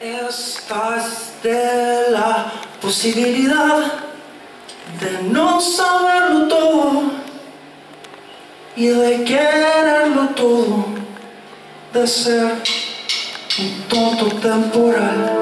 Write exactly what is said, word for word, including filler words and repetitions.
Estás de la posibilidad de no saberlo todo y de quererlo todo, de ser un tonto temporal.